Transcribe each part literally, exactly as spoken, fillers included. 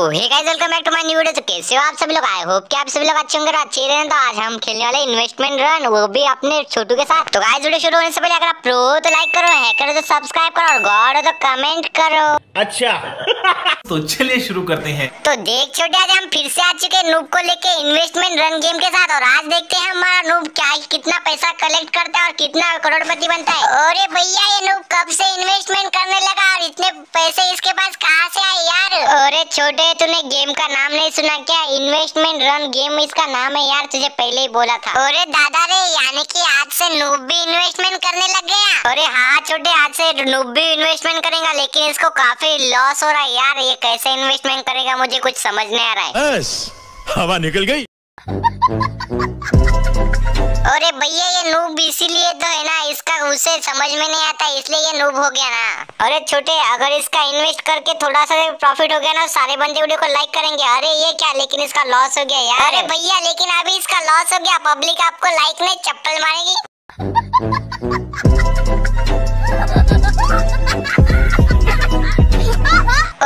Hey guys welcome back to my new video. तो कैसे हो आप सभी लोग, आई होप कि आप सभी लोग अच्छे होंगे, अच्छे रहे। तो आज हम खेलने वाले इन्वेस्टमेंट रन, वो भी अपने छोटू के साथ। तो गाइस वीडियो शुरू होने से पहले अगर आप प्रो हो तो लाइक करो, हैकर हो तो सब्सक्राइब करो और गॉड हो तो कमेंट करो। अच्छा तो चलिए शुरू करते हैं। तो देख छोटे, आज हम फिर से आ चुके नूब को लेके इन्वेस्टमेंट रन गेम के साथ, और आज देखते हैं हमारा नूब क्या कितना पैसा कलेक्ट करता है और कितना करोड़पति बनता है। अरे भैया ये नूब कब से इन्वेस्टमेंट करने लगा और इतने पैसे इसके पास कहाँ से आए यार। अरे छोटे तूने गेम का नाम नहीं सुना क्या? इन्वेस्टमेंट रन गेम इसका नाम है यार, तुझे पहले ही बोला था। अरे दादा रे, यानी कि आज से नूब भी इन्वेस्टमेंट करने लग गया। अरे हाँ छोटे, आज से नूब भी इन्वेस्टमेंट करेगा, लेकिन इसको काफी लॉस हो रहा है यार। ये कैसे इन्वेस्टमेंट करेगा मुझे कुछ समझ नहीं आ रहा है। हवा निकल गई। अरे भैया ये नूब इसीलिए तो है ना, इसका उसे समझ में नहीं आता, इसलिए ये नूब हो गया ना। अरे छोटे, अगर इसका इन्वेस्ट करके थोड़ा सा प्रॉफिट हो गया ना, सारे बंदे वीडियो को लाइक करेंगे। अरे ये क्या, लेकिन इसका लॉस हो गया यार। अरे भैया लेकिन अभी इसका लॉस हो गया, पब्लिक आपको लाइक नहीं चप्पल मारेगी।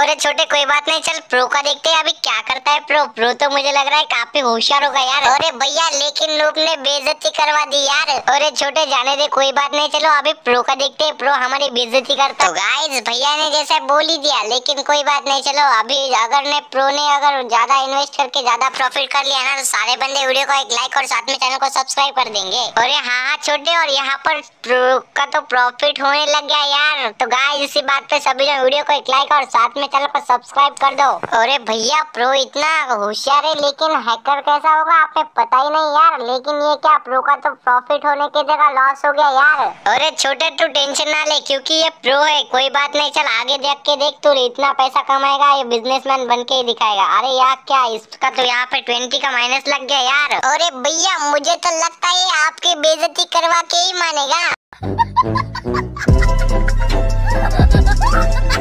अरे छोटे कोई बात नहीं, चल प्रो का देखते हैं अभी क्या करता है प्रो। प्रो तो मुझे लग रहा है काफी होशियार होगा यार। अरे भैया लेकिन नूब ने बेइज्जती करवा दी यार। अरे छोटे जाने दे, कोई बात नहीं, चलो अभी प्रो का देखते हैं प्रो हमारी बेइज्जती करता है। गाइस भैया ने जैसे बोल ही दिया, लेकिन कोई बात नहीं, चलो अभी अगर ने प्रो ने अगर ज्यादा इन्वेस्ट करके ज्यादा प्रॉफिट कर लिया ना, तो सारे बंदे वीडियो को एक लाइक और साथ में चैनल को सब्सक्राइब कर देंगे। अरे हाँ हाँ छोटे, और यहाँ पर प्रो का तो प्रॉफिट होने लग गया यार। तो गाइस इसी बात पे सभी लोग वीडियो को एक लाइक और साथ चैनल को सब्सक्राइब कर दो। अरे भैया प्रो इतना होशियार है, लेकिन हैकर कैसा होगा आपने पता ही नहीं यार। लेकिन ये क्या, प्रो का तो प्रॉफिट होने की जगह लॉस हो गया यार। अरे छोटे तू टेंशन ना ले, क्योंकि ये प्रो है, कोई बात नहीं, चल आगे देख के देख तू इतना पैसा कमाएगा, ये बिजनेसमैन बन के ही दिखाएगा। अरे यार क्या, इसका तो यहाँ पे ट्वेंटी का माइनस लग गया यार। अरे भैया मुझे तो लगता है आपकी बेइज्जती करवा के ही मानेगा।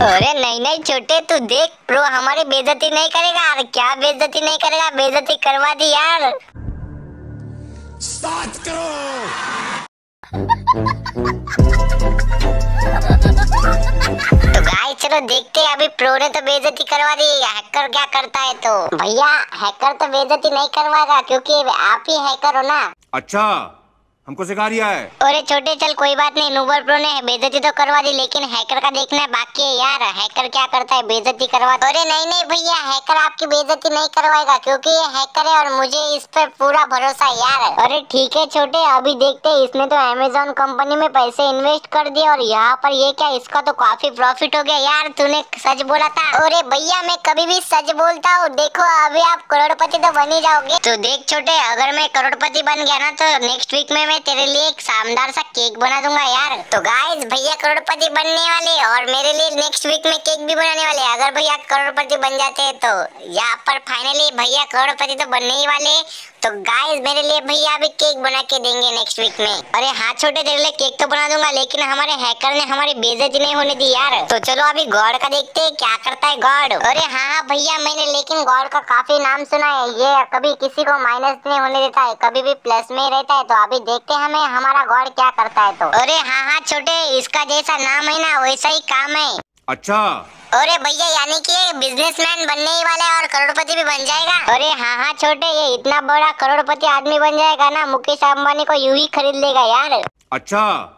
अरे नहीं नहीं छोटे तू देख, प्रो हमारी बेइज्जती नहीं करेगा। अरे क्या बेइज्जती नहीं करेगा, बेइज्जती करवा दी यार। स्टार्ट करो। तो गाइस चलो देखते हैं, अभी प्रो ने तो बेइज्जती करवा दी, हैकर क्या करता है। तो भैया हैकर तो बेइज्जती नहीं करवाएगा, क्योंकि आप ही हैकर हो ना। अच्छा हमको सिखा दिया है। अरे छोटे चल कोई बात नहीं, नूबर प्रो ने बेइज्जती तो करवा दी, लेकिन हैकर का देखना बाकी है यार, हैकर क्या करता है, बेइज्जती करवा। अरे नहीं नहीं भैया, हैकर आपकी बेइज्जती नहीं करवाएगा, क्योंकि ये हैकर है और मुझे इस पर पूरा भरोसा है यार। अरे ठीक है छोटे, अभी देखते हैं, इसने तो अमेजोन कंपनी में पैसे इन्वेस्ट कर दिए, और यहाँ पर ये क्या, इसका तो काफी प्रॉफिट हो गया यार। तूने सच बोला था। अरे भैया मैं कभी भी सच बोलता हूँ, देखो अभी आप करोड़पति तो बन ही जाओगे। तो देख छोटे, अगर मैं करोड़पति बन गया ना, तो नेक्स्ट वीक में मैं तेरे लिए एक शानदार सा केक बना दूंगा यार। तो गाइस भैया करोड़पति बनने वाले, और मेरे लिए नेक्स्ट वीक में केक भी बनाने वाले। अगर भैया करोड़पति बन जाते हैं तो यहाँ पर फाइनली भैया करोड़पति तो बनने ही वाले। तो गाइस मेरे लिए भैया अभी केक बना के देंगे नेक्स्ट वीक में। अरे हाँ छोटे तेरे लिए केक तो बना दूंगा, लेकिन हमारे हैकर ने हमारी बेइज्जती नहीं होने दी यार। तो चलो अभी गॉड का देखते हैं क्या करता है गॉड। अरे हाँ भैया मैंने लेकिन गॉड का काफी नाम सुना है, ये कभी किसी को माइनस नहीं होने देता है, कभी भी प्लस में ही रहता है। तो अभी देखते हैं हमें हमारा गॉड क्या करता है। तो अरे हाँ हाँ छोटे, इसका जैसा नाम है ना वैसा ही काम है। अच्छा अरे भैया यानी कि ये बिजनेसमैन बनने ही वाला है और करोड़पति भी बन जाएगा। अरे हाँ हाँ छोटे, ये इतना बड़ा करोड़पति आदमी बन जाएगा ना, मुकेश अंबानी को यूं ही खरीद लेगा यार। अच्छा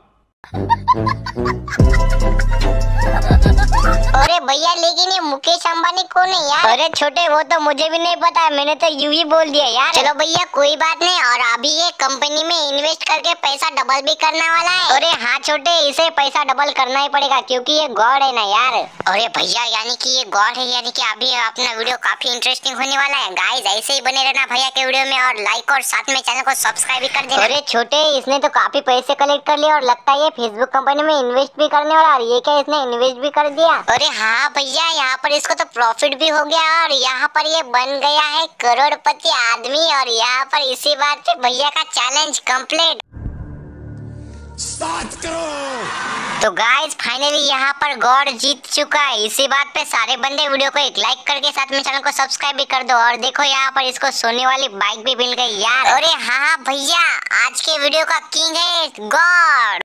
अरे भैया लेकिन ये मुकेश अंबानी कौन है यार? अरे छोटे वो तो मुझे भी नहीं पता, मैंने तो यूं ही बोल दिया यार। चलो भैया कोई बात नहीं, और अभी ये कंपनी में इन्वेस्ट करके पैसा डबल भी करने वाला है। अरे हाँ छोटे, इसे पैसा डबल करना ही पड़ेगा, क्योंकि ये गॉड है ना यार। अरे भैया यानी कि ये गॉड है, यानी कि अभी अपना वीडियो काफी इंटरेस्टिंग होने वाला है। गाइस ऐसे ही बने रहना भैया के वीडियो में, और लाइक और साथ में चैनल को सब्सक्राइब कर देना। अरे छोटे इसने तो काफी पैसे कलेक्ट कर लिए, और लगता है ये फेसबुक कंपनी में इन्वेस्ट भी करने वाला, और ये क्या इसने इन्वेस्ट भी कर दिया। अरे हाँ भैया यहाँ पर इसको तो प्रॉफिट भी हो गया, और यहाँ पर ये बन गया है करोड़पति आदमी। और यहाँ पर इसी बात पे भैया का चैलेंज कंप्लीट। स्टार्ट करो। तो गाइस फाइनली यहाँ पर गॉड जीत चुका है। इसी बात पे सारे बंदे वीडियो को एक लाइक करके साथ में चैनल को सब्सक्राइब भी कर दो। और देखो यहाँ पर इसको सोने वाली बाइक भी मिल गई यार। अरे हाँ भैया आज के वीडियो का किंग है गॉड।